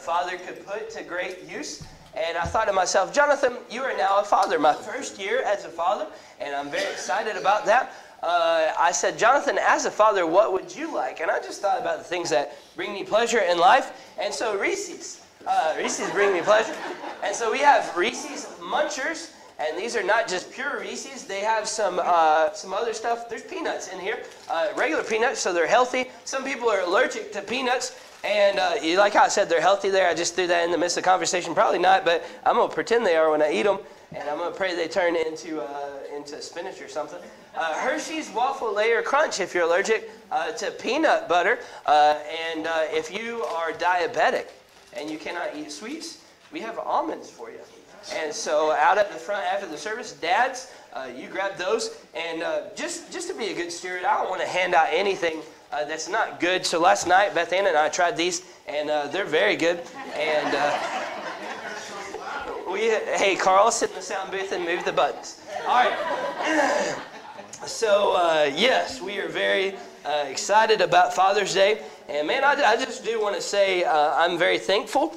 father could put to great use. And I thought to myself, Jonathan, you are now a father. My first year as a father, and I'm very excited about that. I said, Jonathan, as a father, what would you like? And I just thought about the things that bring me pleasure in life. And so Reese's bring me pleasure. And so we have Reese's Munchers. And these are not just pure Reese's. They have some other stuff. There's peanuts in here, regular peanuts, so they're healthy. Some people are allergic to peanuts. And you like how I said they're healthy there? I just threw that in the midst of the conversation. Probably not, but I'm going to pretend they are when I eat them. And I'm going to pray they turn into spinach or something. Hershey's Waffle Layer Crunch if you're allergic to peanut butter. And if you are diabetic and you cannot eat sweets, we have almonds for you. And so out at the front after the service, dads, you grab those. And just to be a good steward, I don't want to hand out anything that's not good. So last night, Beth Ann and I tried these, and they're very good. And hey, Carl, sit in the sound booth and move the buttons. All right. So, yes, we are very excited about Father's Day. And, man, I just do want to say I'm very thankful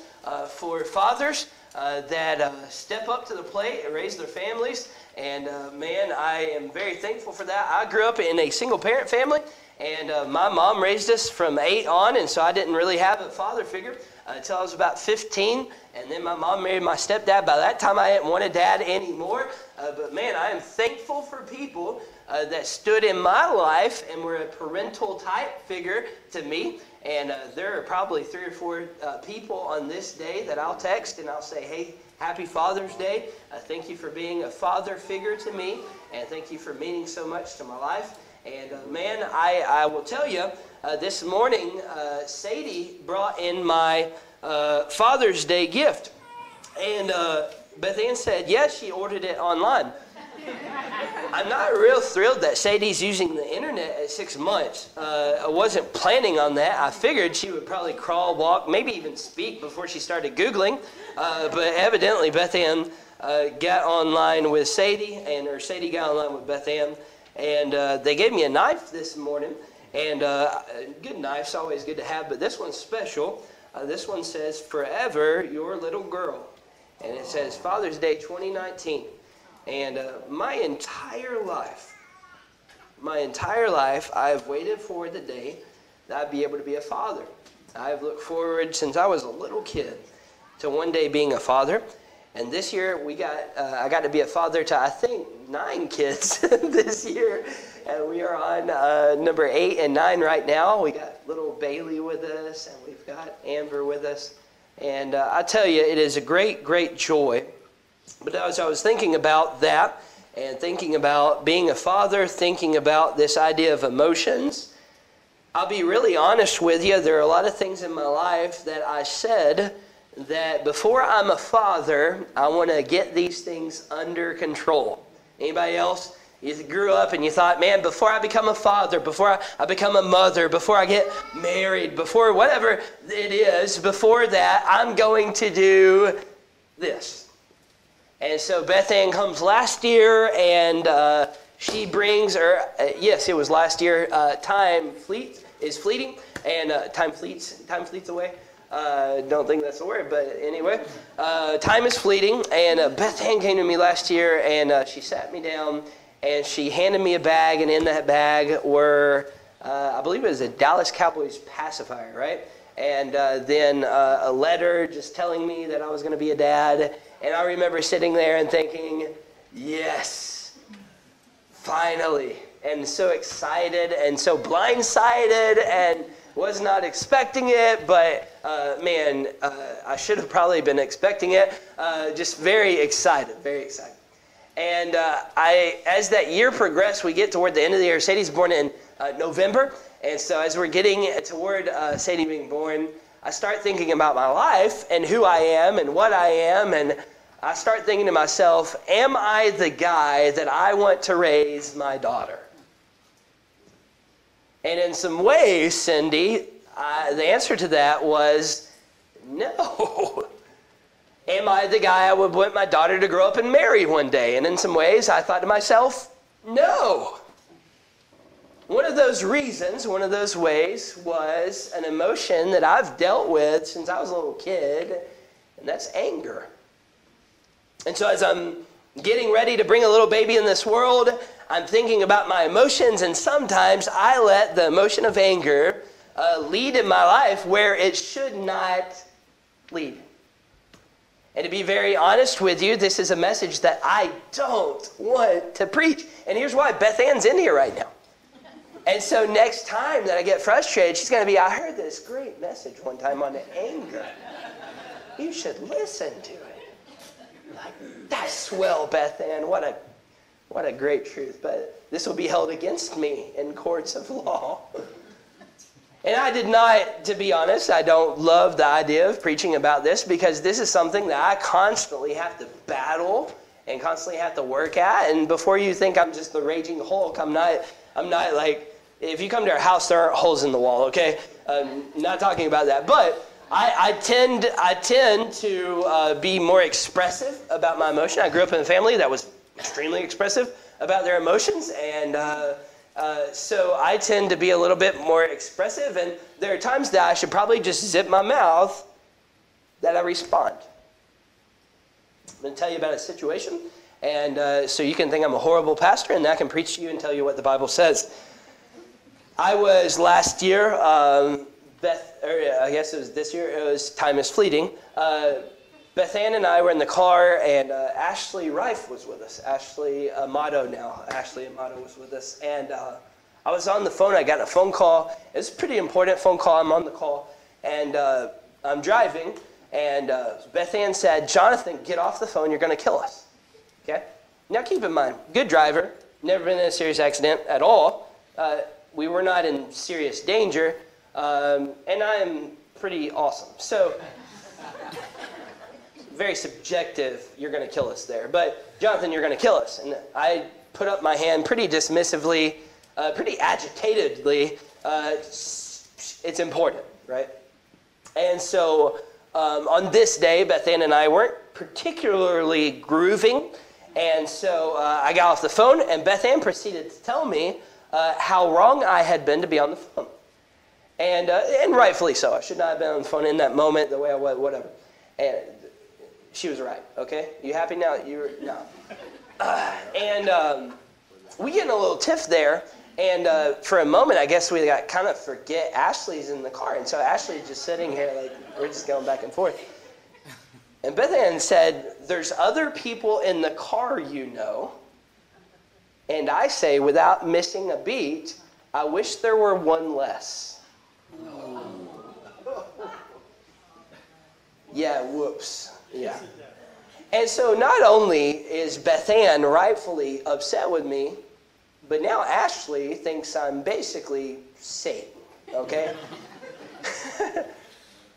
for fathers that step up to the plate and raise their families. And, man, I am very thankful for that. I grew up in a single-parent family, and my mom raised us from 8 on, and so I didn't really have a father figure until I was about 15. And then my mom married my stepdad. By that time, I didn't want a dad anymore. But, man, I am thankful for people that stood in my life and were a parental type figure to me. And there are probably 3 or 4 people on this day that I'll text and I'll say, hey, happy Father's Day. Thank you for being a father figure to me. And thank you for meaning so much to my life. And, man, I will tell you, this morning, Sadie brought in my Father's Day gift. And Beth Ann said, yes, she ordered it online. I'm not real thrilled that Sadie's using the internet at 6 months. I wasn't planning on that. I figured she would probably crawl, walk, maybe even speak before she started Googling. But evidently, Beth Ann got online with Sadie, or Sadie got online with Beth Ann. And they gave me a knife this morning. And good knife's always good to have, but this one's special. This one says, Forever Your Little Girl. And it says, Father's Day 2019. And my entire life, I've waited for the day that I'd be able to be a father. I've looked forward since I was a little kid to one day being a father. And this year, I got to be a father to, I think, 9 kids this year. And we are on number 8 and 9 right now. We got little Bailey with us, and we've got Amber with us. And I tell you, it is a great, great joy. But as I was thinking about that and thinking about being a father, thinking about this idea of emotions, I'll be really honest with you. There are a lot of things in my life that I said that before I'm a father, I want to get these things under control. Anybody else? You grew up and you thought, man, before I become a father, before I become a mother, before I get married, before whatever it is, before that, I'm going to do this. And so Beth Ann comes last year, and she brings, yes, it was last year, time is fleeting, and time fleets away. Don't think that's the word, but anyway, time is fleeting, and Beth Ann came to me last year, and she sat me down, and she handed me a bag, and in that bag were, I believe it was a Dallas Cowboys pacifier, right? And then a letter just telling me that I was going to be a dad. And I remember sitting there and thinking, yes, finally. And so excited and so blindsided and was not expecting it. But, man, I should have probably been expecting it. Just very excited, very excited. And as that year progressed, we get toward the end of the year. Sadie's born in November. And so as we're getting toward Sadie being born, I start thinking about my life and who I am and what I am, and I start thinking to myself, am I the guy that I want to raise my daughter? And in some ways, Cindy, the answer to that was no. Am I the guy I would want my daughter to grow up and marry one day? And in some ways, I thought to myself, no. One of those reasons, one of those ways, was an emotion that I've dealt with since I was a little kid, and that's anger. And so as I'm getting ready to bring a little baby in this world, I'm thinking about my emotions, and sometimes I let the emotion of anger lead in my life where it should not lead. And to be very honest with you, this is a message that I don't want to preach. And here's why. Beth Ann's in here right now. And so next time that I get frustrated, she's going to be, I heard this great message one time on anger. You should listen to it. Like, that's swell, Beth Ann. What a great truth. But this will be held against me in courts of law. And I did not, to be honest, I don't love the idea of preaching about this, because this is something that I constantly have to battle and constantly have to work at. And before you think I'm just the raging Hulk, I'm not like, if you come to our house, there aren't holes in the wall, okay? Not talking about that. But I tend to be more expressive about my emotion. I grew up in a family that was extremely expressive about their emotions, and so I tend to be a little bit more expressive, and there are times that I should probably just zip my mouth that I respond. I'm going to tell you about a situation, and so you can think I'm a horrible pastor, and I can preach to you and tell you what the Bible says. I was last year, I guess it was this year, it was Time is Fleeting. Beth Ann and I were in the car, and Ashley Reiff was with us. Ashley Amato was with us. And I was on the phone. I got a phone call. It's a pretty important phone call. I'm on the call, and I'm driving. And Beth Ann said, Jonathan, get off the phone. You're going to kill us. Okay? Now, keep in mind, good driver, never been in a serious accident at all. We were not in serious danger, and I am pretty awesome. So... very subjective, you're going to kill us there. But, Jonathan, you're going to kill us. And I put up my hand pretty dismissively, pretty agitatedly. It's important, right? And so on this day, Beth Ann and I weren't particularly grooving. And so I got off the phone, and Beth Ann proceeded to tell me how wrong I had been to be on the phone. And rightfully so. I should not have been on the phone in that moment, the way I was, whatever. And she was right, okay? You happy now? We get in a little tiff there, and for a moment, I guess we got kind of forget Ashley's in the car, and so Ashley's just sitting here, like, we're just going back and forth. And Beth Ann said, there's other people in the car, you know, and I say, without missing a beat, I wish there were one less. Yeah, whoops. Yeah. And so not only is Beth Ann rightfully upset with me, but now Ashley thinks I'm basically Satan, okay?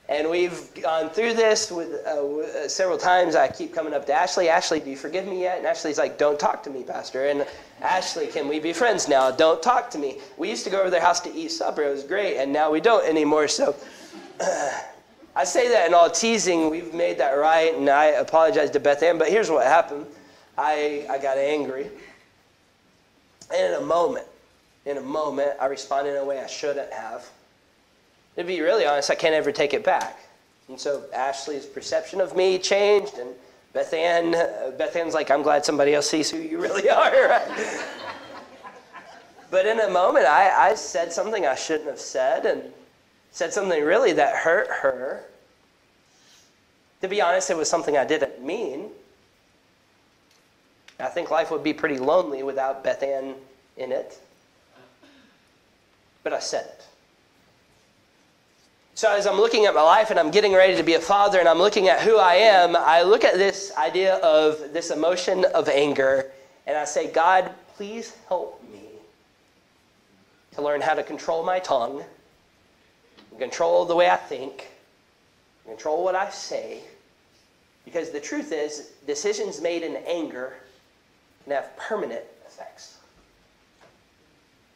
And we've gone through this with several times. I keep coming up to Ashley. Ashley, do you forgive me yet? And Ashley's like, don't talk to me, Pastor. And Ashley, can we be friends now? Don't talk to me. We used to go over to their house to eat supper. It was great, and now we don't anymore, so... I say that in all teasing, we've made that right, and I apologize to Beth Ann, but here's what happened. I got angry. And in a moment, I responded in a way I shouldn't have. To be really honest, I can't ever take it back. And so Ashley's perception of me changed, and Beth Ann's like, I'm glad somebody else sees who you really are, right? But in a moment, I said something I shouldn't have said, and said something really that hurt her. To be honest, it was something I didn't mean. I think life would be pretty lonely without Beth Ann in it. But I said it. So as I'm looking at my life and I'm getting ready to be a father and I'm looking at who I am, I look at this idea of this emotion of anger and I say, God, please help me to learn how to control my tongue, control the way I think, control what I say, because the truth is, decisions made in anger can have permanent effects.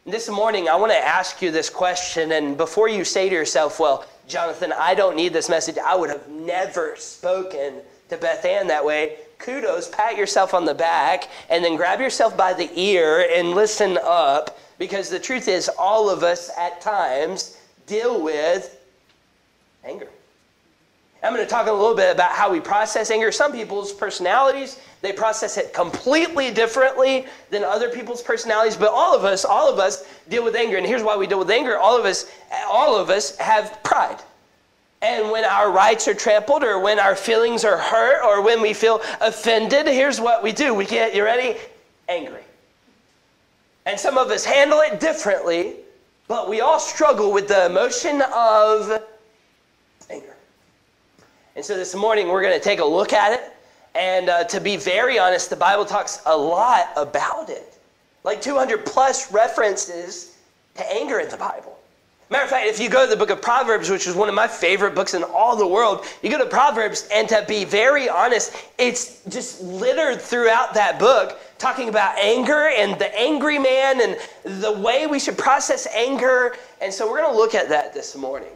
This morning, I want to ask you this question, and before you say to yourself, well, Jonathan, I don't need this message, I would have never spoken to Beth Ann that way, kudos, pat yourself on the back, and then grab yourself by the ear and listen up, Because the truth is, all of us at times deal with anger. I'm going to talk a little bit about how we process anger. Some people's personalities, they process it completely differently than other people's personalities. But all of us deal with anger. And here's why we deal with anger. All of us have pride. And when our rights are trampled, or when our feelings are hurt, or when we feel offended, here's what we do. We get, you ready? Angry. And some of us handle it differently, but we all struggle with the emotion of anger. And so this morning, we're going to take a look at it. And to be very honest, the Bible talks a lot about it. Like 200 plus references to anger in the Bible. Matter of fact, if you go to the book of Proverbs, which is one of my favorite books in all the world, you go to Proverbs, and to be very honest, it's just littered throughout that book talking about anger and the angry man and the way we should process anger. And so we're going to look at that this morning.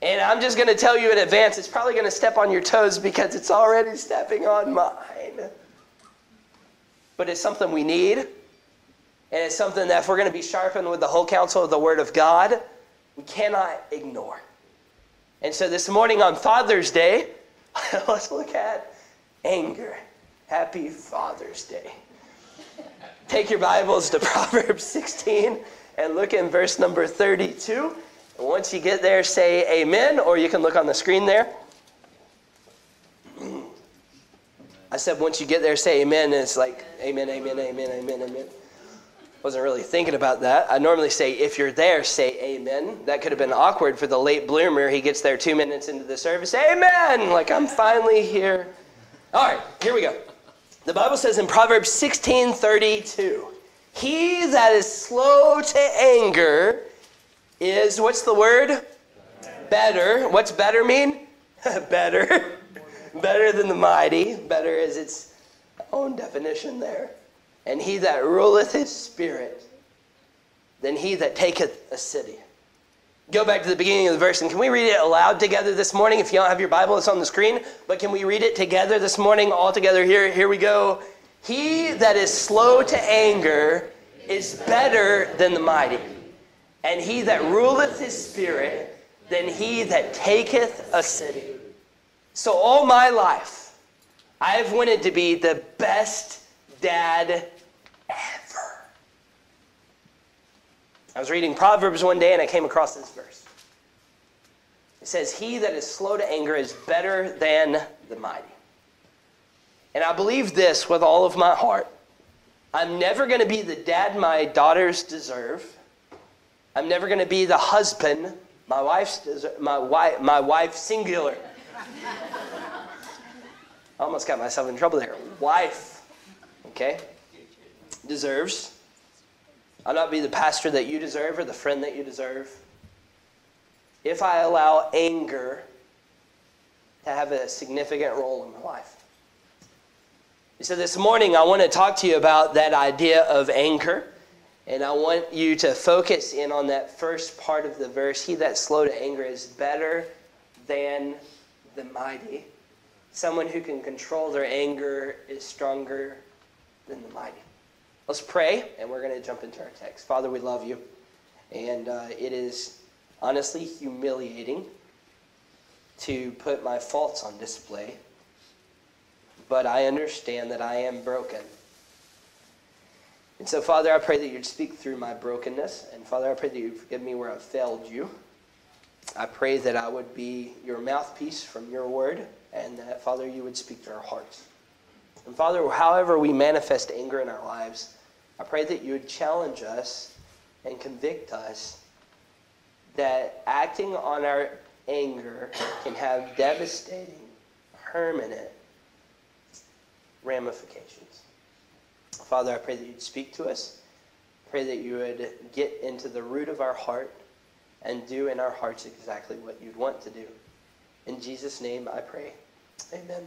And I'm just going to tell you in advance, it's probably going to step on your toes because it's already stepping on mine. But it's something we need. And it's something that if we're going to be sharpened with the whole counsel of the Word of God, we cannot ignore. And so this morning on Father's Day, let's look at anger. Happy Father's Day. Take your Bibles to Proverbs 16 and look in verse number 32. And once you get there, say amen, or you can look on the screen there. I said once you get there, say amen, and it's like amen, amen, amen, amen, amen. Wasn't really thinking about that. I normally say, if you're there, say amen. That could have been awkward for the late bloomer. He gets there 2 minutes into the service. Amen! Like, I'm finally here. All right, here we go. The Bible says in Proverbs 16:32, he that is slow to anger is, what's the word? Better. What's better mean? Better. Better than the mighty. Better is its own definition there. And he that ruleth his spirit, than he that taketh a city. Go back to the beginning of the verse, and can we read it aloud together this morning? If you don't have your Bible, it's on the screen. But can we read it together this morning, all together here? Here we go. He that is slow to anger is better than the mighty. And he that ruleth his spirit, than he that taketh a city. So all my life, I've wanted to be the best dad ever. I was reading Proverbs one day and I came across this verse. It says, he that is slow to anger is better than the mighty. And I believe this with all of my heart. I'm never going to be the dad my daughters deserve. I'm never going to be the husband my wife singular. I almost got myself in trouble there. Wife. Okay? Deserves. I'll not be the pastor that you deserve or the friend that you deserve. If I allow anger to have a significant role in my life. So this morning I want to talk to you about that idea of anger. And I want you to focus in on that first part of the verse. He that's slow to anger is better than the mighty. Someone who can control their anger is stronger than the mighty. Let's pray, and we're going to jump into our text. Father, we love you, and it is honestly humiliating to put my faults on display, but I understand that I am broken. And so, Father, I pray that you'd speak through my brokenness, and Father, I pray that you'd forgive me where I've failed you. I pray that I would be your mouthpiece from your word, and that, Father, you would speak to our hearts. And Father, however we manifest anger in our lives, I pray that you would challenge us and convict us that acting on our anger can have devastating, permanent ramifications. Father, I pray that you'd speak to us. I pray that you would get into the root of our heart and do in our hearts exactly what you'd want to do. In Jesus' name I pray. Amen.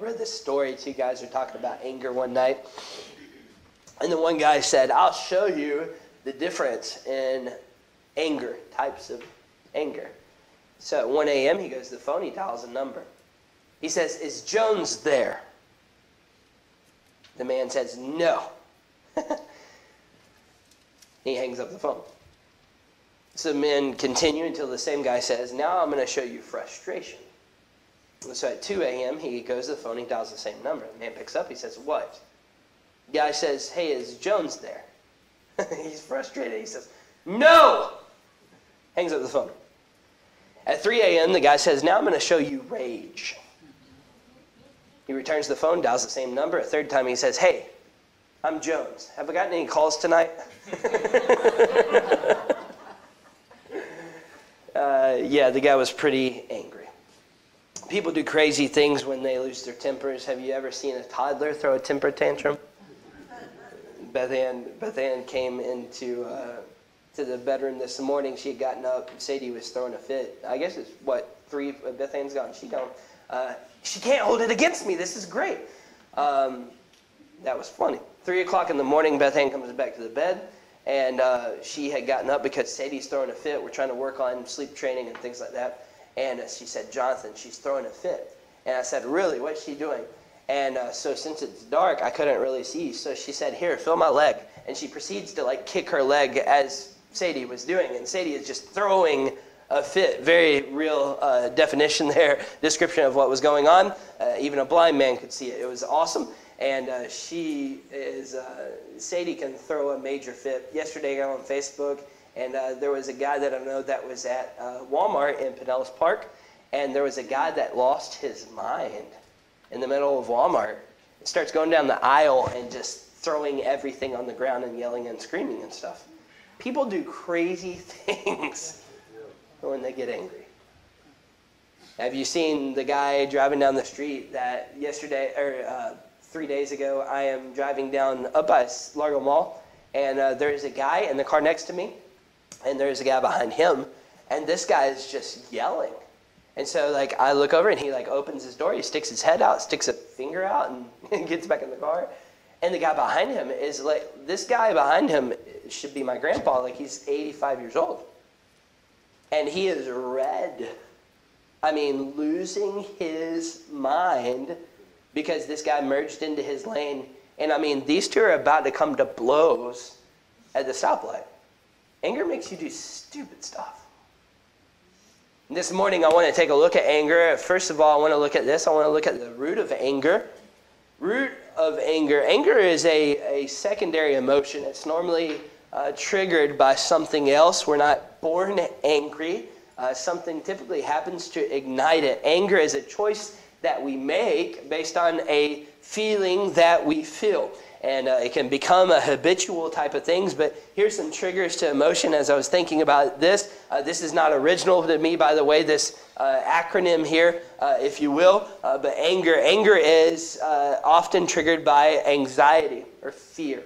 I read this story. Two guys are talking about anger one night. And the one guy said, I'll show you the difference in anger, types of anger. So at 1 a.m. he goes to the phone, he dials a number. He says, is Jones there? The man says, no. He hangs up the phone. So the men continue until the same guy says, now I'm going to show you frustration. And so at 2 a.m., he goes to the phone, he dials the same number. The man picks up, he says, what? The guy says, hey, is Jones there? He's frustrated. He says, no! Hangs up the phone. At 3 a.m., the guy says, now I'm going to show you rage. He returns the phone, dials the same number. A third time, he says, hey, I'm Jones. Have I gotten any calls tonight? Yeah, the guy was pretty angry. People do crazy things when they lose their tempers. Have you ever seen a toddler throw a temper tantrum? Beth Ann came into to the bedroom this morning. She had gotten up. Sadie was throwing a fit. I guess it's, what, three? Beth Ann's gone. She gone. She can't hold it against me. This is great. That was funny. 3 o'clock in the morning, Beth Ann comes back to the bed. And she had gotten up because Sadie's throwing a fit. We're trying to work on sleep training and things like that. And she said, Jonathan, she's throwing a fit. And I said, really, what's she doing? And so since it's dark, I couldn't really see. So she said, here, feel my leg. And she proceeds to like kick her leg as Sadie was doing. And Sadie is just throwing a fit. Very real definition there, description of what was going on. Even a blind man could see it. It was awesome. And Sadie can throw a major fit. Yesterday I got on Facebook, and there was a guy that I know that was at Walmart in Pinellas Park, and there was a guy that lost his mind in the middle of Walmart. It starts going down the aisle and just throwing everything on the ground and yelling and screaming and stuff. People do crazy things when they get angry. Have you seen the guy driving down the street that 3 days ago, I am driving down up by Largo Mall, and there's a guy in the car next to me, and there's a guy behind him, and this guy is just yelling. And so, like, I look over, and he, like, opens his door, he sticks his head out, sticks a finger out, and gets back in the car. And the guy behind him is, like, this guy behind him should be my grandpa. Like, he's 85 years old. And he is red. I mean, losing his mind, because this guy merged into his lane. And I mean, these two are about to come to blows at the stoplight. Anger makes you do stupid stuff. And this morning, I want to take a look at anger. First of all, I want to look at this. I want to look at the root of anger. Root of anger. Anger is a secondary emotion. It's normally triggered by something else. We're not born angry. Something typically happens to ignite it. Anger is a choice that we make based on a feeling that we feel. And it can become a habitual type of things, but here's some triggers to emotion as I was thinking about this. This is not original to me, by the way, this acronym here, if you will, but anger. Anger is often triggered by anxiety or fear.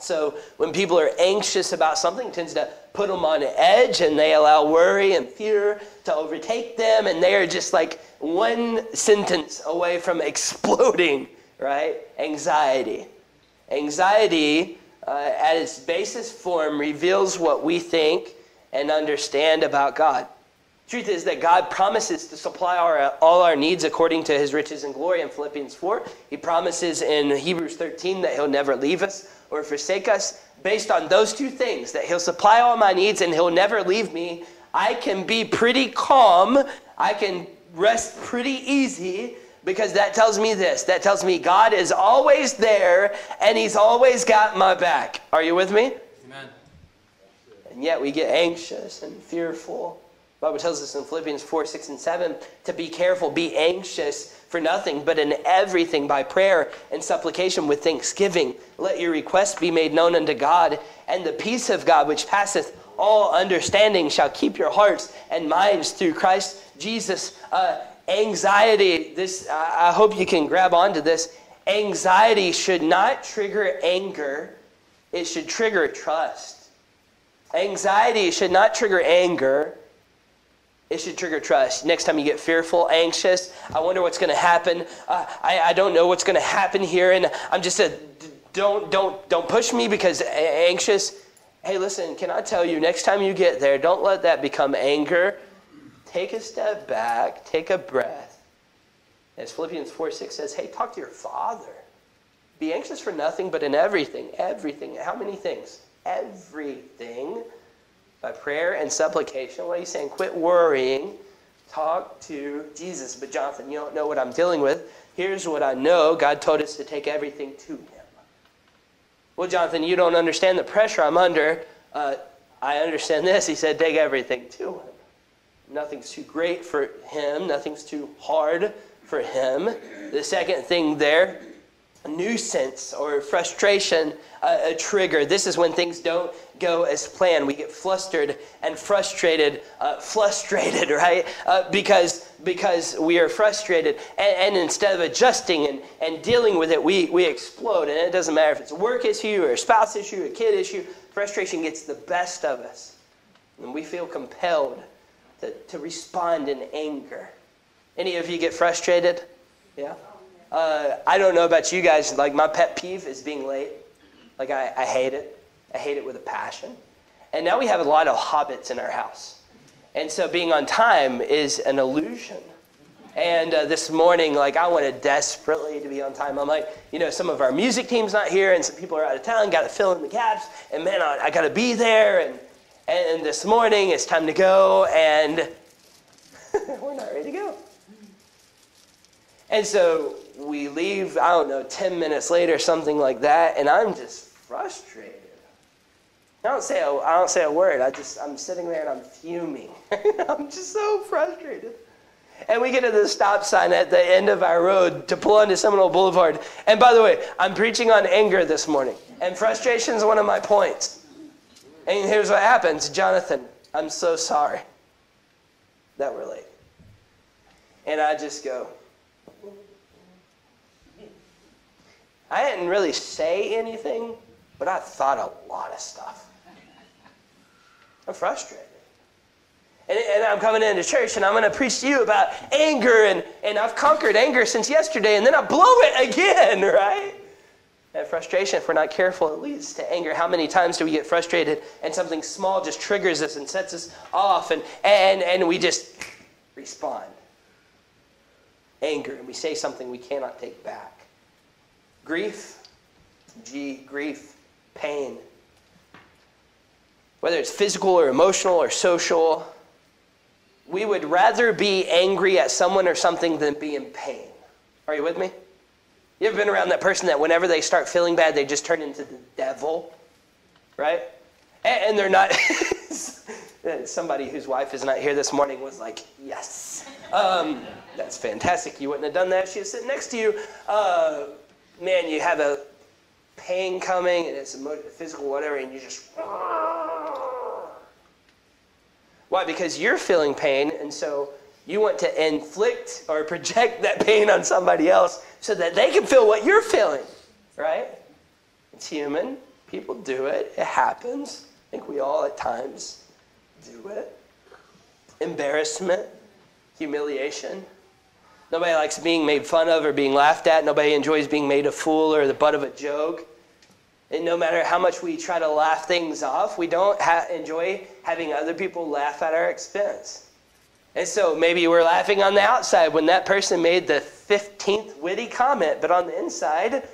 So when people are anxious about something, it tends to put them on edge, and they allow worry and fear to overtake them, and they are just like one sentence away from exploding, right? Anxiety. Anxiety, at its basis form, reveals what we think and understand about God. Truth is that God promises to supply all our needs according to his riches and glory in Philippians 4. He promises in Hebrews 13 that he'll never leave us or forsake us. Based on those two things, that he'll supply all my needs and he'll never leave me, I can be pretty calm. I can rest pretty easy, because that tells me this. That tells me God is always there and he's always got my back. Are you with me? Amen. And yet we get anxious and fearful. The Bible tells us in Philippians 4, 6, and 7 to be careful, be anxious for nothing, but in everything by prayer and supplication with thanksgiving. Let your requests be made known unto God, and the peace of God which passeth all understanding shall keep your hearts and minds through Christ Jesus. Anxiety, this I hope you can grab onto this. Anxiety should not trigger anger. It should trigger trust. Anxiety should not trigger anger. It should trigger trust. Next time you get fearful, anxious, I wonder what's going to happen. I don't know what's going to happen here, and I'm just don't push me because anxious. Hey, listen, can I tell you, next time you get there, don't let that become anger. Take a step back. Take a breath. As Philippians 4:6 says, hey, talk to your Father. Be anxious for nothing, but in everything. Everything. How many things? everything by prayer and supplication. What are you saying? Quit worrying. Talk to Jesus. But Jonathan, you don't know what I'm dealing with. Here's what I know. God told us to take everything to him. Well, Jonathan, you don't understand the pressure I'm under. I understand this. He said, take everything to him. Nothing's too great for him. Nothing's too hard for him. The second thing there, a nuisance or frustration, a trigger. This is when things don't go as planned. We get flustered and frustrated, right? Because we are frustrated. And instead of adjusting and dealing with it, we explode. And it doesn't matter if it's a work issue or a spouse issue or a kid issue. Frustration gets the best of us. And we feel compelled to respond in anger. Any of you get frustrated? Yeah? I don't know about you guys, like my pet peeve is being late. Like I hate it. I hate it with a passion. And now we have a lot of hobbits in our house. And so being on time is an illusion. And this morning, like I wanted desperately to be on time. I'm like, you know, some of our music team's not here and some people are out of town, got to fill in the gaps. And man, I got to be there. And this morning it's time to go and we're not ready to go. And so we leave, I don't know, 10 minutes later, something like that, and I'm just frustrated. I don't say a word. I'm sitting there and I'm fuming. I'm just so frustrated. And we get to the stop sign at the end of our road to pull onto Seminole Boulevard. And by the way, I'm preaching on anger this morning, and frustration is one of my points. And here's what happens. Jonathan, I'm so sorry that we're late. And I just go. I didn't really say anything, but I thought a lot of stuff. I'm frustrated. And I'm coming into church, and I'm going to preach to you about anger, and I've conquered anger since yesterday, and then I blow it again, right? And frustration, if we're not careful, it leads to anger. How many times do we get frustrated, and something small just triggers us and sets us off, and we just respond? Anger, and we say something we cannot take back. Grief, grief, pain. Whether it's physical or emotional or social, we would rather be angry at someone or something than be in pain. Are you with me? You ever been around that person that whenever they start feeling bad, they just turn into the devil, right? And they're not. Somebody whose wife is not here this morning was like, yes, that's fantastic. You wouldn't have done that. She was sitting next to you. Man, you have a pain coming, and it's emotional, physical, whatever, and you just... Why? Because you're feeling pain, and so you want to inflict or project that pain on somebody else so that they can feel what you're feeling, right? It's human. People do it. It happens. I think we all at times do it. Embarrassment, humiliation. Nobody likes being made fun of or being laughed at. Nobody enjoys being made a fool or the butt of a joke. And no matter how much we try to laugh things off, we don't enjoy having other people laugh at our expense. And so maybe we're laughing on the outside when that person made the 15th witty comment, but on the inside,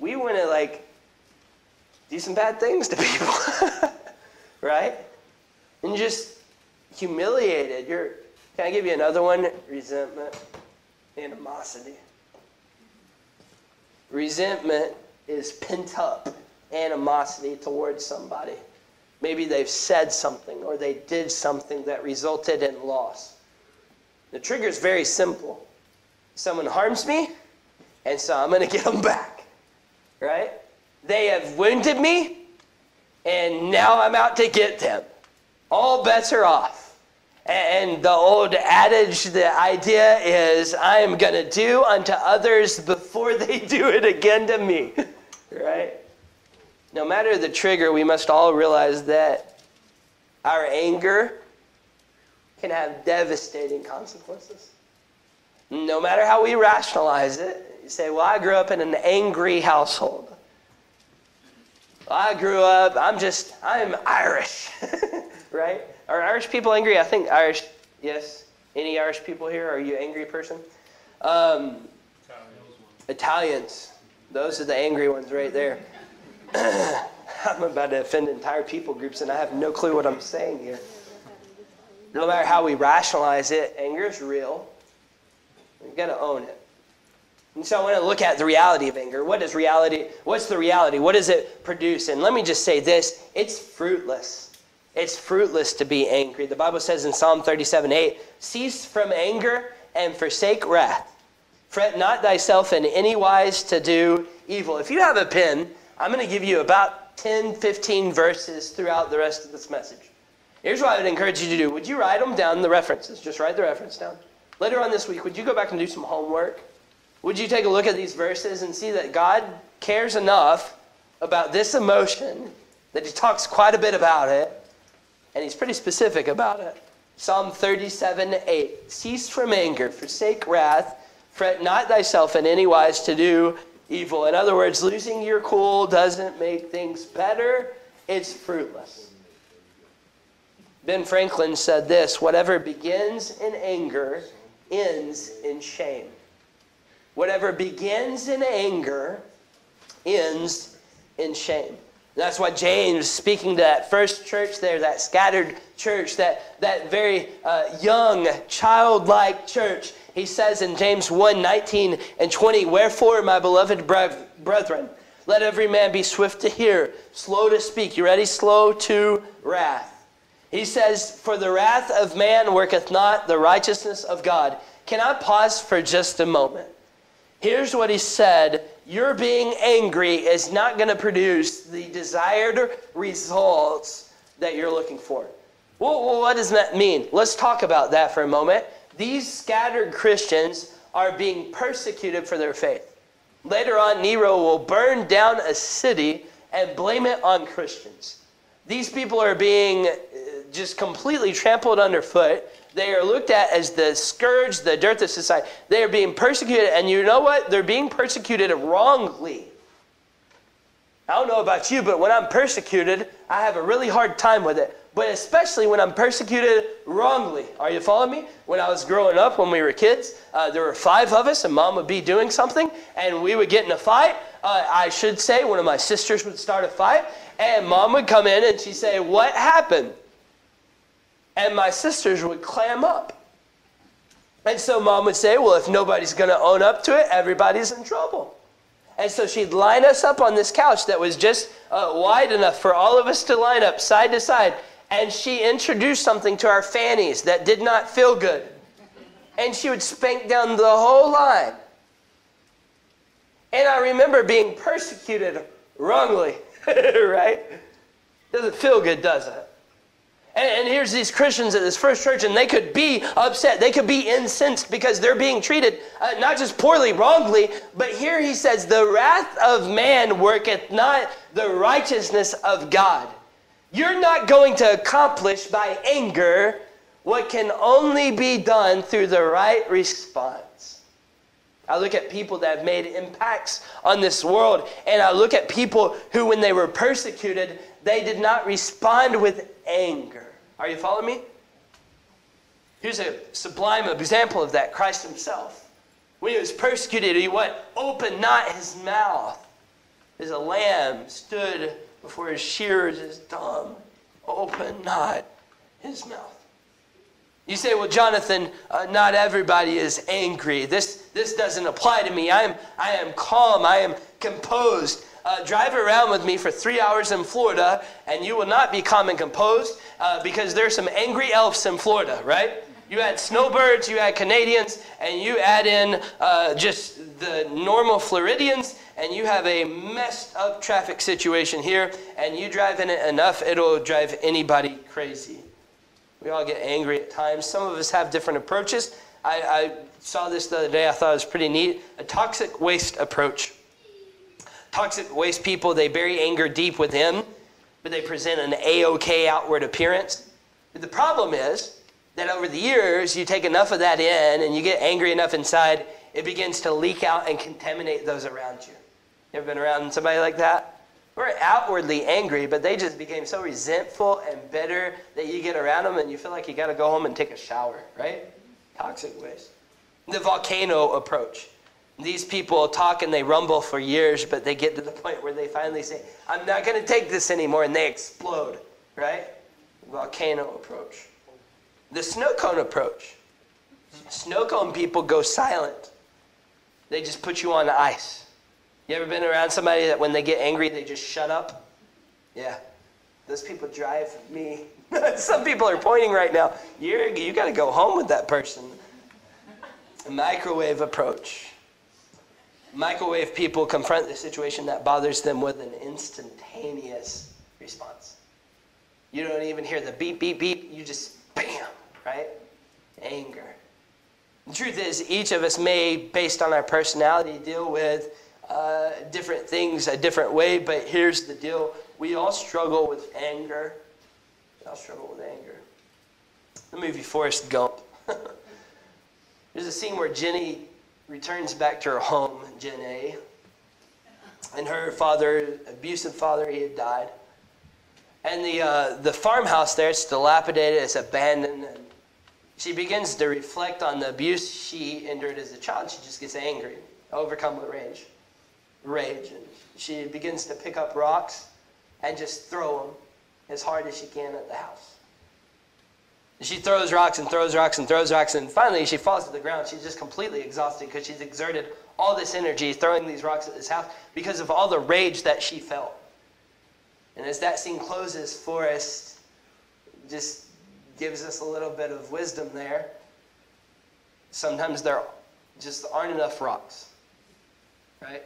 we want to, like, do some bad things to people, right? And just humiliated. Can I give you another one? Resentment. Animosity. Resentment is pent up animosity towards somebody. Maybe they've said something or they did something that resulted in loss. The trigger is very simple. Someone harms me, and so I'm going to get them back. Right? They have wounded me, and now I'm out to get them. All bets are off. And the old adage, the idea is, I am going to do unto others before they do it again to me, right? No matter the trigger, we must all realize that our anger can have devastating consequences. No matter how we rationalize it, you say, well, I grew up in an angry household. Well, I'm Irish, right? Are Irish people angry? I think Irish, yes. Any Irish people here? Are you an angry person? Italians. Those are the angry ones right there. I'm about to offend entire people groups, and I have no clue what I'm saying here. No matter how we rationalize it, anger is real. We're going to own it. And so I want to look at the reality of anger. What is reality? What's the reality? What does it produce? And let me just say this. It's fruitless. It's fruitless to be angry. The Bible says in Psalm 37:8, cease from anger and forsake wrath. Fret not thyself in any wise to do evil. If you have a pen, I'm going to give you about 10, 15 verses throughout the rest of this message. Here's what I would encourage you to do. Would you write them down, the references? Just write the reference down. Later on this week, would you go back and do some homework? Would you take a look at these verses and see that God cares enough about this emotion that he talks quite a bit about it, and he's pretty specific about it. Psalm 37:8, cease from anger, forsake wrath, fret not thyself in any wise to do evil. In other words, losing your cool doesn't make things better. It's fruitless. Ben Franklin said this, whatever begins in anger ends in shame. Whatever begins in anger ends in shame. And that's why James, speaking to that first church there, that scattered church, that very young, childlike church, he says in James 1:19 and 20, wherefore, my beloved brethren, let every man be swift to hear, slow to speak. You ready? Slow to wrath. He says, for the wrath of man worketh not the righteousness of God. Can I pause for just a moment? Here's what he said. Your being angry is not going to produce the desired results that you're looking for. Well, what does that mean? Let's talk about that for a moment. These scattered Christians are being persecuted for their faith. Later on, Nero will burn down a city and blame it on Christians. These people are being just completely trampled underfoot. They are looked at as the scourge, the dirt of society. They are being persecuted, and you know what? They're being persecuted wrongly. I don't know about you, but when I'm persecuted, I have a really hard time with it, but especially when I'm persecuted wrongly. Are you following me? When I was growing up, when we were kids, there were 5 of us, and Mom would be doing something, and we would get in a fight. I should say one of my sisters would start a fight, and Mom would come in, and she'd say, what happened? And my sisters would clam up. And so Mom would say, well, if nobody's going to own up to it, everybody's in trouble. And so she'd line us up on this couch that was just wide enough for all of us to line up side to side. And she introduced something to our fannies that did not feel good. And she would spank down the whole line. And I remember being persecuted wrongly, right? Doesn't feel good, does it? And here's these Christians at this first church, and they could be upset. They could be incensed because they're being treated not just poorly, wrongly, but here he says, the wrath of man worketh not the righteousness of God. You're not going to accomplish by anger what can only be done through the right response. I look at people that have made impacts on this world, and I look at people who, when they were persecuted, they did not respond with anger. Are you following me? Here's a sublime example of that, Christ himself. When he was persecuted, he what? Opened not his mouth. As a lamb stood before his shearers is dumb. Open not his mouth. You say, well, Jonathan, not everybody is angry. This doesn't apply to me. I am calm. I am composed. Drive around with me for 3 hours in Florida, and you will not be calm and composed because there's some angry elves in Florida, right? You add snowbirds, you add Canadians, and you add in just the normal Floridians, and you have a messed up traffic situation here, and you drive in it enough, it'll drive anybody crazy. We all get angry at times. Some of us have different approaches. I saw this the other day. I thought it was pretty neat. A toxic waste approach. Toxic waste people, they bury anger deep within, but they present an A-OK outward appearance. But the problem is that over the years, you take enough of that in and you get angry enough inside, it begins to leak out and contaminate those around you. You ever been around somebody like that? We're outwardly angry, but they just became so resentful and bitter that you get around them and you feel like you got to go home and take a shower, right? Toxic waste. The volcano approach. These people talk and they rumble for years, but they get to the point where they finally say, I'm not going to take this anymore, and they explode, right? Volcano approach. The snow cone approach. Snow cone people go silent. They just put you on ice. You ever been around somebody that when they get angry, they just shut up? Yeah. Those people drive me. Some people are pointing right now. You got to go home with that person. A microwave approach. Microwave people confront the situation that bothers them with an instantaneous response. You don't even hear the beep, beep, beep. You just, bam, right? Anger. The truth is, each of us may, based on our personality, deal with different things a different way, but here's the deal. We all struggle with anger. We all struggle with anger. The movie Forrest Gump. There's a scene where Jenny returns back to her home, Gen A, and her father, abusive father, he had died. And the farmhouse there, it's dilapidated, it's abandoned. And she begins to reflect on the abuse she endured as a child. She just gets angry, overcome with rage. And she begins to pick up rocks and just throw them as hard as she can at the house. She throws rocks and throws rocks and throws rocks, and finally she falls to the ground. She's just completely exhausted because she's exerted all this energy throwing these rocks at this house because of all the rage that she felt. And as that scene closes, Forrest just gives us a little bit of wisdom there. Sometimes there just aren't enough rocks, right?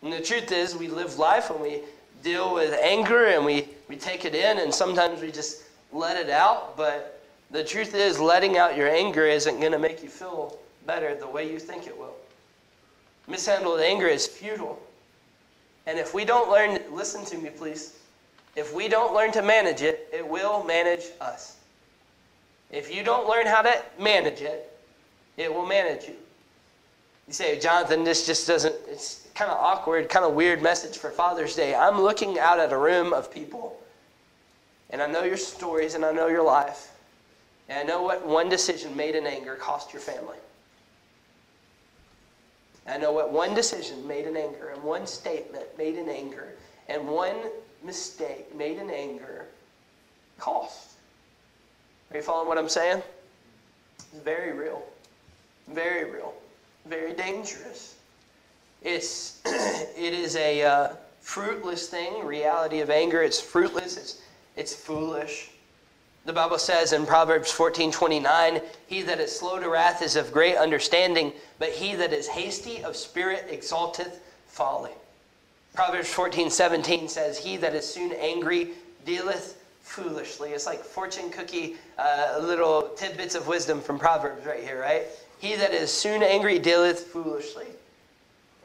And the truth is, we live life and we deal with anger and we take it in, and sometimes we just let it out, but the truth is, letting out your anger isn't going to make you feel better the way you think it will. Mishandled anger is futile. And if we don't learn, listen to me please, if we don't learn to manage it, it will manage us. If you don't learn how to manage it, it will manage you. You say, Jonathan, this just doesn't, it's kind of awkward, kind of weird message for Father's Day. I'm looking out at a room of people, and I know your stories, and I know your life, and I know what one decision made in anger cost your family. I know what one decision made in anger, and one statement made in anger, and one mistake made in anger cost. Are you following what I'm saying? It's very real. Very real. Very dangerous. It is a fruitless thing, reality of anger. It's fruitless. It's foolish. The Bible says in Proverbs 14:29, he that is slow to wrath is of great understanding, but he that is hasty of spirit exalteth folly. Proverbs 14:17 says, he that is soon angry dealeth foolishly. It's like fortune cookie, little tidbits of wisdom from Proverbs right here, right? He that is soon angry dealeth foolishly.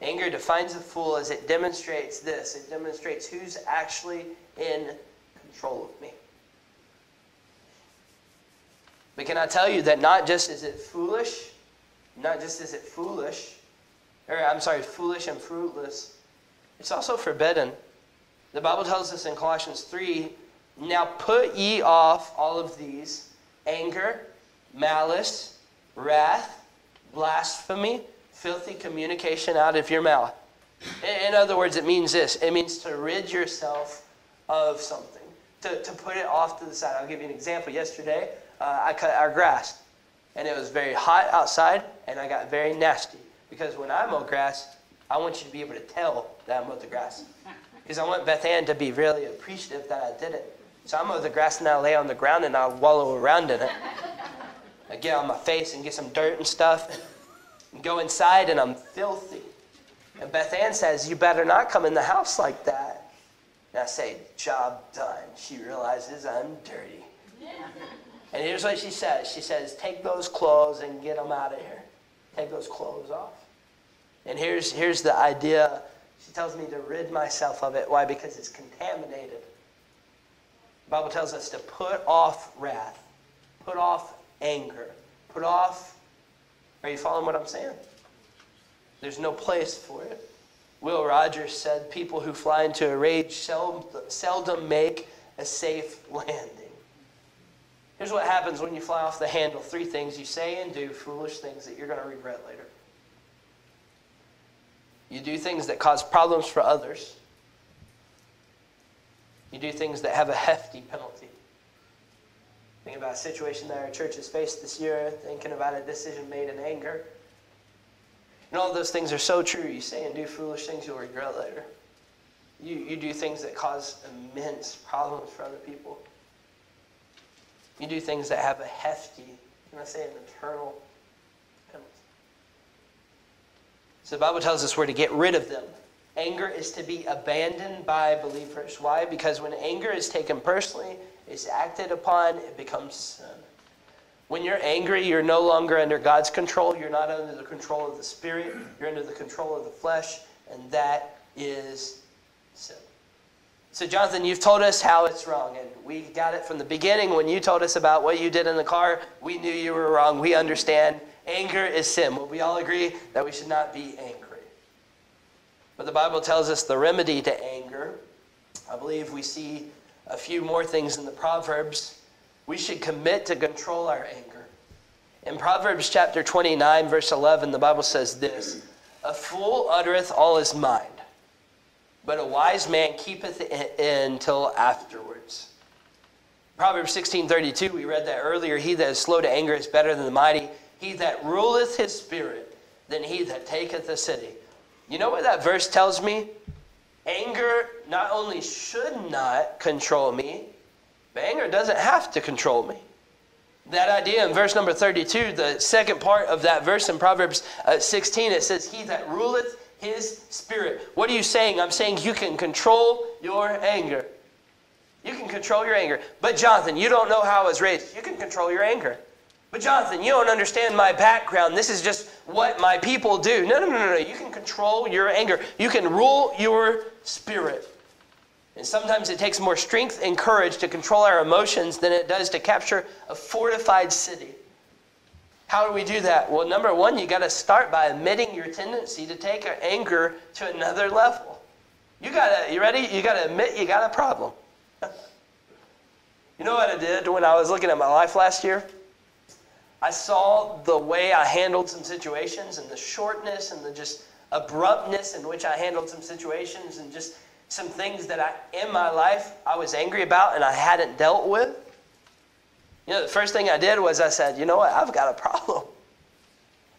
Anger defines a fool as it demonstrates this. It demonstrates who's actually in control of me. But can I tell you that not just is it foolish and fruitless, it's also forbidden. The Bible tells us in Colossians 3, now put ye off all of these, anger, malice, wrath, blasphemy, filthy communication out of your mouth. In other words, it means this. It means to rid yourself of something. To put it off to the side. I'll give you an example. Yesterday, I cut our grass, and it was very hot outside, and I got very nasty, because when I mow grass, I want you to be able to tell that I mowed the grass, because I want Beth Ann to be really appreciative that I did it. So I mow the grass, and I lay on the ground, and I wallow around in it. I get on my face and get some dirt and stuff, and go inside, and I'm filthy. And Beth Ann says, you better not come in the house like that. And I say, job done. She realizes I'm dirty. Yeah. And here's what she says. She says, take those clothes and get them out of here. Take those clothes off. And here's the idea. She tells me to rid myself of it. Why? Because it's contaminated. The Bible tells us to put off wrath. Put off anger. Put off... Are you following what I'm saying? There's no place for it. Will Rogers said, people who fly into a rage seldom make a safe landing. Here's what happens when you fly off the handle. Three things you say and do, foolish things that you're going to regret later. You do things that cause problems for others. You do things that have a hefty penalty. Think about a situation that our church has faced this year, thinking about a decision made in anger. And all those things are so true. You say and do foolish things you'll regret later. You do things that cause immense problems for other people. You do things that have a hefty, can I say an eternal penalty. So the Bible tells us we're to get rid of them. Anger is to be abandoned by believers. Why? Because when anger is taken personally, it's acted upon, it becomes sin. When you're angry, you're no longer under God's control. You're not under the control of the Spirit. You're under the control of the flesh, and that is sin. So, Jonathan, you've told us how it's wrong, and we got it from the beginning. When you told us about what you did in the car, we knew you were wrong. We understand anger is sin. Well, we all agree that we should not be angry. But the Bible tells us the remedy to anger. I believe we see a few more things in the Proverbs. We should commit to control our anger. In Proverbs chapter 29, verse 11, the Bible says this, "A fool uttereth all his mind, but a wise man keepeth it in till afterwards." Proverbs 16:32, we read that earlier, "He that is slow to anger is better than the mighty. He that ruleth his spirit, than he that taketh a city." You know what that verse tells me? Anger not only should not control me, but anger doesn't have to control me. That idea in verse number 32, the second part of that verse in Proverbs 16, it says, "He that ruleth his spirit." What are you saying? I'm saying you can control your anger. You can control your anger. "But Jonathan, you don't know how I was raised." You can control your anger. "But Jonathan, you don't understand my background. This is just what my people do." No, no, no, no. You can control your anger. You can rule your spirit. And sometimes it takes more strength and courage to control our emotions than it does to capture a fortified city. How do we do that? Well, number one, you got to start by admitting your tendency to take anger to another level. You ready? You got to admit you got a problem. You know what I did when I was looking at my life last year? I saw the way I handled some situations and the shortness and the just abruptness in which I handled some situations and just some things that in my life I was angry about and I hadn't dealt with. You know, the first thing I did was I said, you know what, I've got a problem.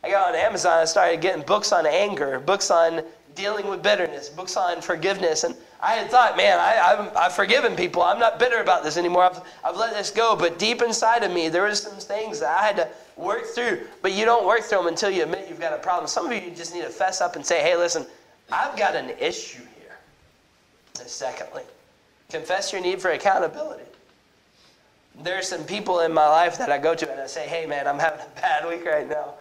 I got on Amazon, I started getting books on anger, books on dealing with bitterness, books on forgiveness. And I had thought, man, I've forgiven people. I'm not bitter about this anymore. I've let this go. But deep inside of me, there were some things that I had to work through. But you don't work through them until you admit you've got a problem. Some of you just need to fess up and say, hey, listen, I've got an issue here. And secondly, confess your need for accountability. There are some people in my life that I go to and I say, hey, man, I'm having a bad week right now.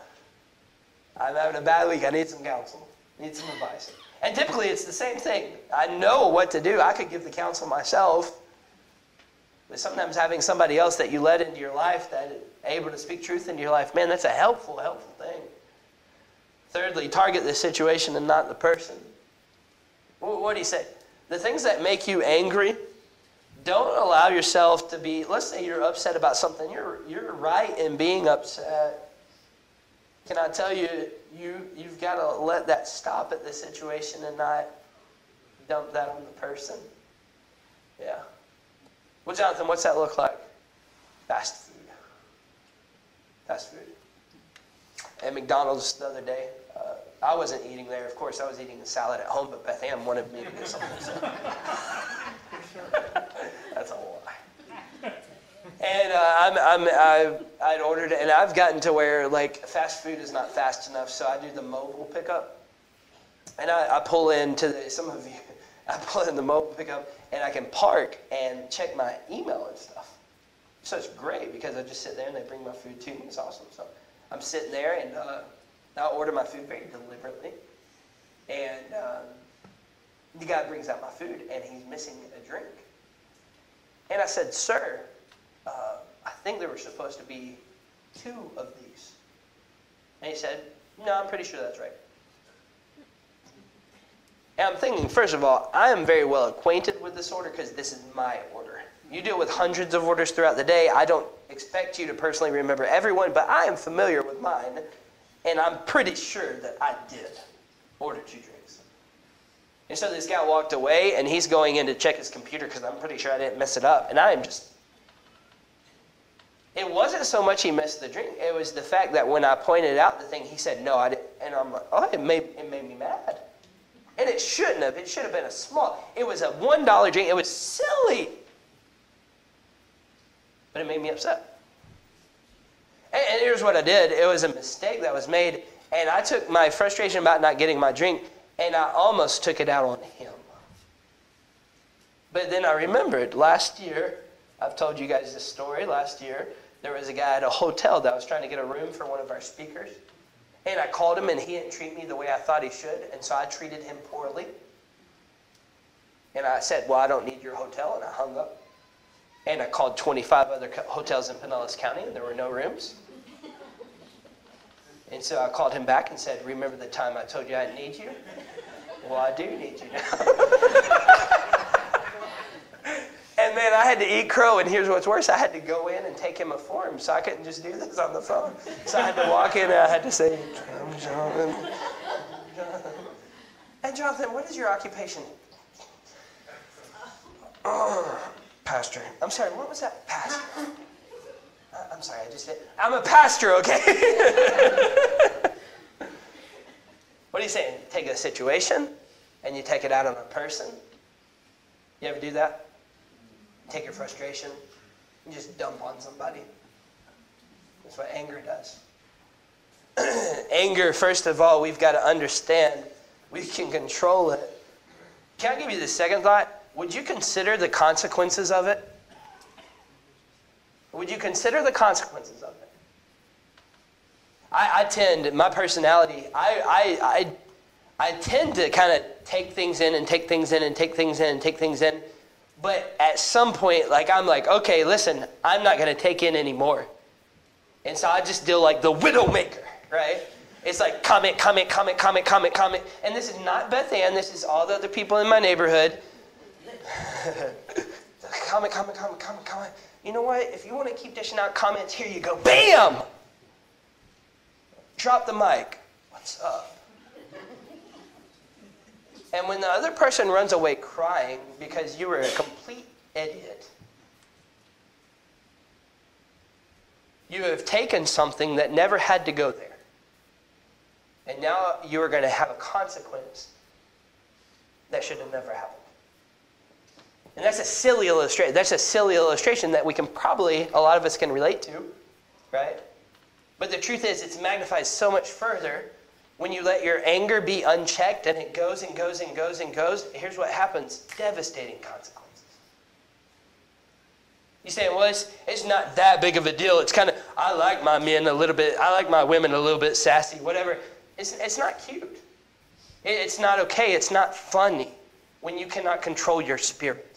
I'm having a bad week. I need some counsel. I need some advice. And typically it's the same thing. I know what to do. I could give the counsel myself. But sometimes having somebody else that you let into your life that is able to speak truth into your life, man, that's a helpful, helpful thing. Thirdly, target the situation and not the person. What do you say? The things that make you angry, don't allow yourself to be, let's say you're upset about something. You're right in being upset. Can I tell you, you've got to let that stop at the situation and not dump that on the person. Yeah. Well, Jonathan, what's that look like? Fast food. Fast food. At McDonald's the other day, I wasn't eating there. Of course, I was eating a salad at home, but Beth Ann wanted me to get something. So. That's a lie. And I'd ordered it, and I've gotten to where, like, fast food is not fast enough, so I do the mobile pickup. And I pull into the mobile pickup, and I can park and check my email and stuff. So it's great, because I just sit there, and they bring my food to me. It's awesome. So I'm sitting there, and I order my food very deliberately. And the guy brings out my food, and he's missing a drink. And I said, sir, I think there were supposed to be 2 of these. And he said, no, I'm pretty sure that's right. And I'm thinking, first of all, I am very well acquainted with this order because this is my order. You deal with hundreds of orders throughout the day. I don't expect you to personally remember everyone, but I am familiar with mine, and I'm pretty sure that I did. ordered two drinks. And so this guy walked away, and he's going in to check his computer because I'm pretty sure I didn't mess it up. And I am just... It wasn't so much he missed the drink. It was the fact that when I pointed out the thing, he said, no, I didn't. And I'm like, oh, it made me mad. And it shouldn't have. It should have been a small. It was a $1 drink. It was silly. But it made me upset. And here's what I did. It was a mistake that was made. And I took my frustration about not getting my drink, and I almost took it out on him. But then I remembered last year, I've told you guys this story. Last year, there was a guy at a hotel that was trying to get a room for one of our speakers. And I called him, and he didn't treat me the way I thought he should. And so I treated him poorly. And I said, well, I don't need your hotel. And I hung up. And I called 25 other hotels in Pinellas County, and there were no rooms. And so I called him back and said, remember the time I told you I didn't need you? Well, I do need you now. And man, I had to eat crow, and here's what's worse. I had to go in and take him a form, so I couldn't just do this on the phone. So I had to walk in, and I had to say, I'm Jonathan. And Jonathan, what is your occupation? Oh, pastor. I'm sorry, what was that? Pastor. I'm sorry, I just did. I'm a pastor, okay? What are you saying? You take a situation, and you take it out on a person? You ever do that? Take your frustration and just dump on somebody. That's what anger does. Anger, first of all, we've got to understand we can control it. Can I give you the second thought? Would you consider the consequences of it? Would you consider the consequences of it? I tend, my personality, I tend to kind of take things in and take things in and take things in and take things in. But at some point, like, I'm like, okay, listen, I'm not going to take in anymore. And so I just deal like the widow maker, right? It's like comment, comment, comment, comment, comment, comment. And this is not Beth Ann. This is all the other people in my neighborhood. Comment, comment, comment, comment, comment. You know what? If you want to keep dishing out comments, here you go. Bam! Drop the mic. What's up? And when the other person runs away crying because you were a complete idiot, you have taken something that never had to go there. And now you are going to have a consequence that should have never happened. And that's a silly illustration. That's a silly illustration that we can probably, a lot of us can relate to, right? But the truth is, it's magnified so much further when you let your anger be unchecked, and it goes and goes and goes and goes. Here's what happens. Devastating consequences. You say, well, it's not that big of a deal. It's kind of, I like my men a little bit. I like my women a little bit sassy, whatever. It's not cute. It's not okay. It's not funny when you cannot control your spirit.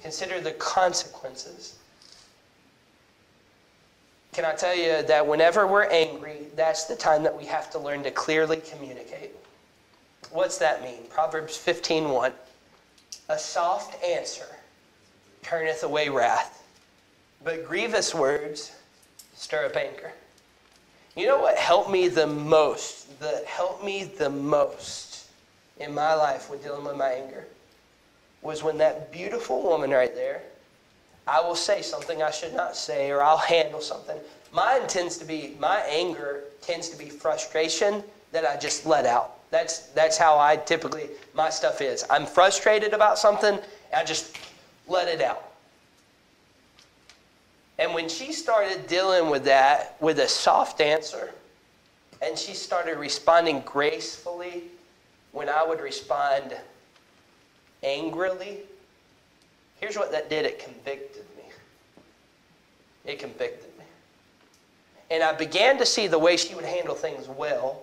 Consider the consequences. Can I tell you that whenever we're angry, that's the time that we have to learn to clearly communicate. What's that mean? Proverbs 15:1. A soft answer turneth away wrath, but grievous words stir up anger. You know what helped me the most, in my life with dealing with my anger, was when that beautiful woman right there, I will say something I should not say, or I'll handle something. My anger tends to be frustration that I just let out. That's how I typically, my stuff is. I'm frustrated about something, and I just let it out. And when she started dealing with that with a soft answer, and she started responding gracefully when I would respond angrily, here's what that did. It convicted me. It convicted me. And I began to see the way she would handle things well,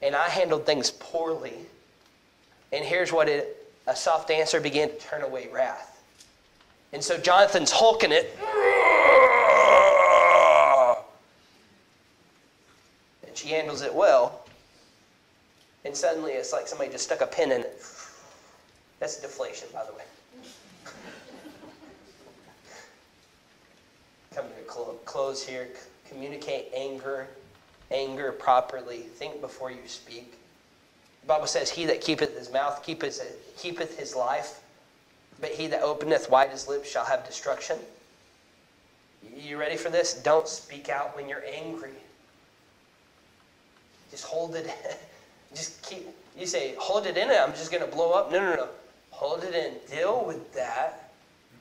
and I handled things poorly. And here's what a soft answer began to turn away wrath. And so Jonathan's hulking it. And she handles it well. And suddenly it's like somebody just stuck a pin in it. That's deflation, by the way. Come to a close here. Communicate anger properly. Think before you speak. The Bible says, he that keepeth his mouth keepeth his life, but he that openeth wide his lips shall have destruction. You ready for this? Don't speak out when you're angry. Just hold it. Just keep. You say, hold it in. I'm just going to blow up. No, no, no. Hold it in. Deal with that.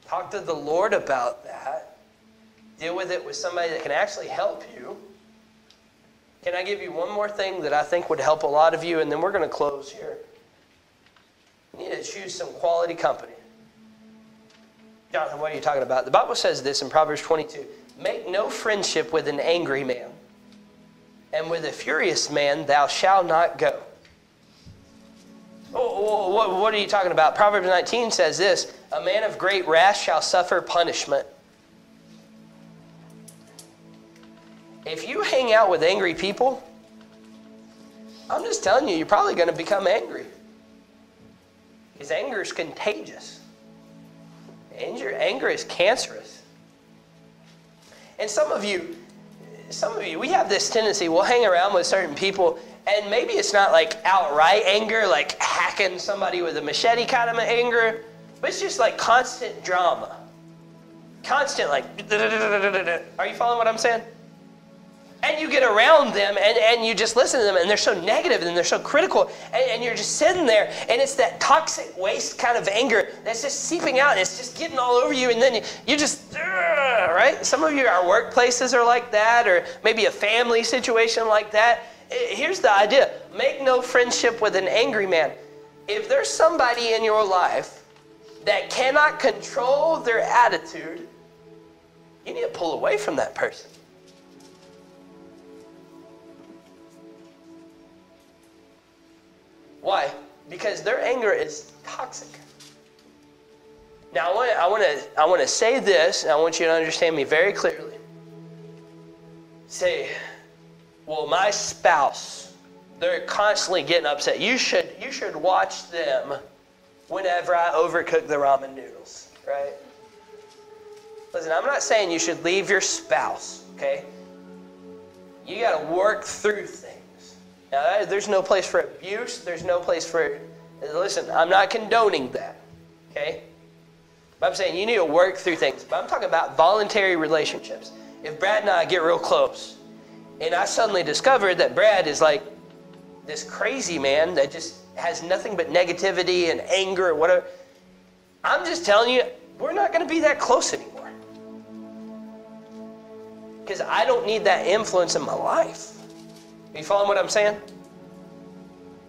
Talk to the Lord about that. Deal with it with somebody that can actually help you. Can I give you one more thing that I think would help a lot of you, and then we're going to close here. You need to choose some quality company. Jonathan, what are you talking about? The Bible says this in Proverbs 22. Make no friendship with an angry man, and with a furious man thou shalt not go. Oh, what are you talking about? Proverbs 19 says this. A man of great wrath shall suffer punishment. If you hang out with angry people, I'm just telling you, you're probably going to become angry. Because anger is contagious. Anger is cancerous. And some of you, we have this tendency, we'll hang around with certain people, and maybe it's not like outright anger, like hacking somebody with a machete kind of anger, but it's just like constant drama. Constant like, da-da-da-da-da-da. Are you following what I'm saying? And you get around them, and you just listen to them, and they're so negative, and they're so critical, and you're just sitting there, and it's that toxic waste kind of anger that's just seeping out, and it's just getting all over you, and then you just, right? Some of you, our workplaces are like that, or maybe a family situation like that. Here's the idea. Make no friendship with an angry man. If there's somebody in your life that cannot control their attitude, you need to pull away from that person. Why? Because their anger is toxic. Now, I want to say this, and I want you to understand me very clearly. Say, well, my spouse, they're constantly getting upset. You should watch them whenever I overcook the ramen noodles, right? Listen, I'm not saying you should leave your spouse, okay? You got to work through things. Now, there's no place for abuse. There's no place for... Listen, I'm not condoning that, okay? But I'm saying you need to work through things. But I'm talking about voluntary relationships. If Brad and I get real close, and I suddenly discover that Brad is like this crazy man that just has nothing but negativity and anger or whatever, I'm just telling you, we're not going to be that close anymore. Because I don't need that influence in my life. Are you following what I'm saying?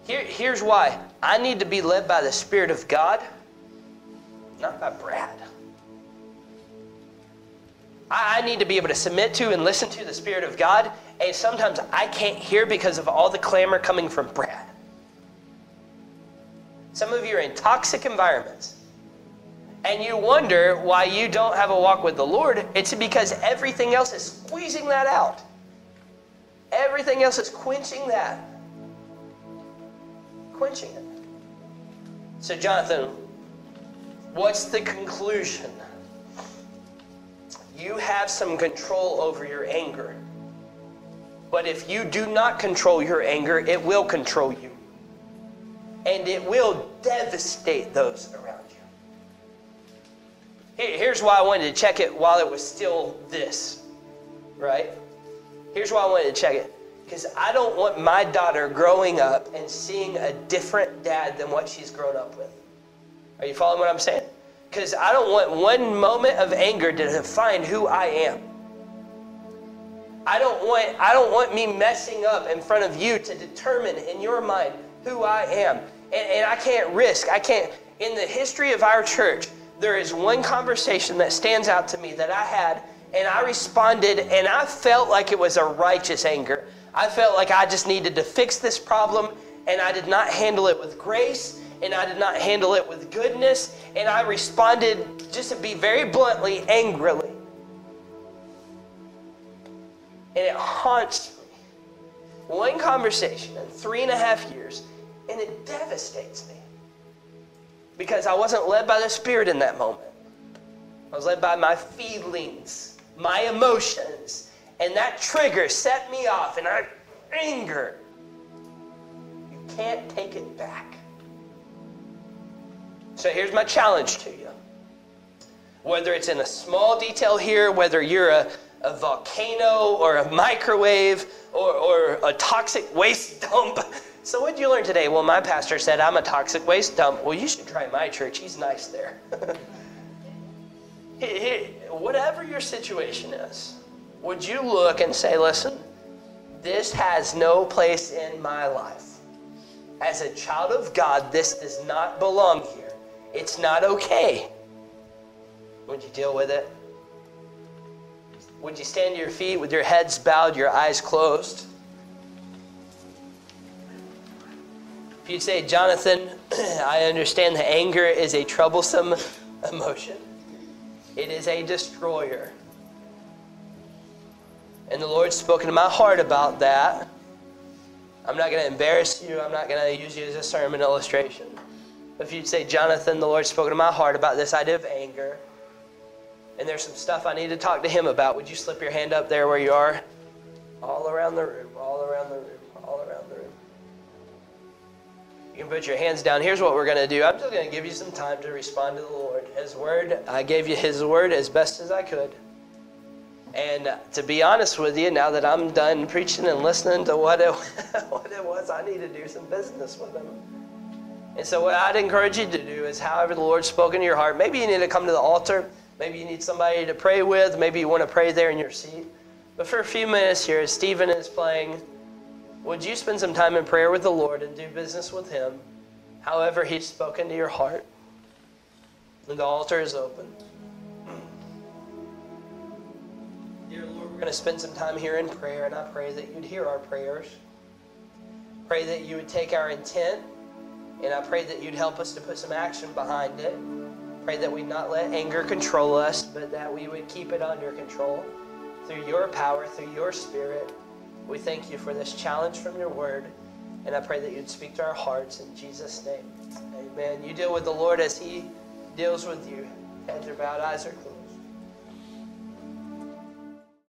Here's why. I need to be led by the Spirit of God, not by Brad. I need to be able to submit to and listen to the Spirit of God, and sometimes I can't hear because of all the clamor coming from Brad. Some of you are in toxic environments, and you wonder why you don't have a walk with the Lord. It's because everything else is squeezing that out. Everything else is quenching that. Quenching it. So, Jonathan, what's the conclusion? You have some control over your anger. But if you do not control your anger, it will control you. And it will devastate those around you. Here's why I wanted to check it while it was still this, right? Here's why I wanted to check it. Because I don't want my daughter growing up and seeing a different dad than what she's grown up with. Are you following what I'm saying? Because I don't want one moment of anger to define who I am. I don't want me messing up in front of you to determine in your mind who I am. And I can't, in the history of our church, there is one conversation that stands out to me that I had. And I responded, and I felt like it was a righteous anger. I felt like I just needed to fix this problem, and I did not handle it with grace, and I did not handle it with goodness, and I responded, just to be very bluntly, angrily. And it haunts me. One conversation in 3.5 years, and it devastates me. Because I wasn't led by the Spirit in that moment. I was led by my feelings. My emotions, and that trigger set me off, and I anger. You can't take it back. So here's my challenge to you. Whether it's in a small detail here, whether you're a volcano or a microwave or a toxic waste dump. So what'd you learn today? Well, my pastor said, I'm a toxic waste dump. Well, you should try my church. He's nice there. Whatever your situation is, would you look and say, listen, this has no place in my life. As a child of God, this does not belong here. It's not okay. Would you deal with it? Would you stand to your feet with your heads bowed, your eyes closed? If you'd say, Jonathan, I understand that anger is a troublesome emotion. It is a destroyer. And the Lord's spoken to my heart about that. I'm not going to embarrass you. I'm not going to use you as a sermon illustration. If you'd say, Jonathan, the Lord's spoken to my heart about this idea of anger, and there's some stuff I need to talk to him about, would you slip your hand up there where you are? All around the room, all around the room, all around the room. You can put your hands down. Here's what we're going to do. I'm just going to give you some time to respond to the Lord. His word, I gave you his word as best as I could. And to be honest with you, now that I'm done preaching and listening to what it was, I need to do some business with him. And so what I'd encourage you to do is however the Lord's spoken to your heart, maybe you need to come to the altar. Maybe you need somebody to pray with. Maybe you want to pray there in your seat. But for a few minutes here, as Stephen is playing, would you spend some time in prayer with the Lord and do business with him, however he's spoken to your heart? And the altar is open. Dear Lord, we're going to spend some time here in prayer, and I pray that you'd hear our prayers. Pray that you would take our intent, and I pray that you'd help us to put some action behind it. Pray that we not let anger control us, but that we would keep it under control through your power, through your spirit. We thank you for this challenge from your word, and I pray that you'd speak to our hearts in Jesus' name. Amen. You deal with the Lord as he deals with you. Heads are bowed, eyes are closed.